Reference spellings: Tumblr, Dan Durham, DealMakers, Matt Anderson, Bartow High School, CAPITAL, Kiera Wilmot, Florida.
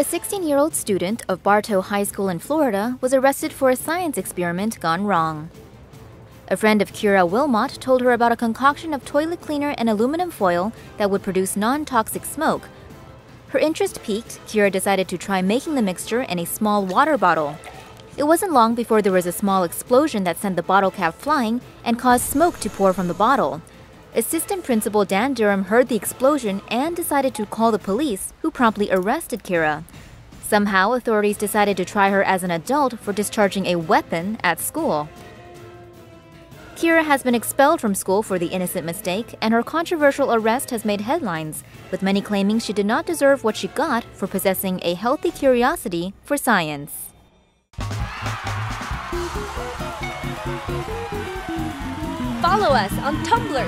A 16-year-old student of Bartow High School in Florida was arrested for a science experiment gone wrong. A friend of Kiera Wilmot told her about a concoction of toilet cleaner and aluminum foil that would produce non-toxic smoke. Her interest piqued, Kiera decided to try making the mixture in a small water bottle. It wasn't long before there was a small explosion that sent the bottle cap flying and caused smoke to pour from the bottle. Assistant Principal Dan Durham heard the explosion and decided to call the police, who promptly arrested Kiera. Somehow, authorities decided to try her as an adult for discharging a weapon at school. Kiera has been expelled from school for the innocent mistake, and her controversial arrest has made headlines, with many claiming she did not deserve what she got for possessing a healthy curiosity for science. Follow us on Tumblr.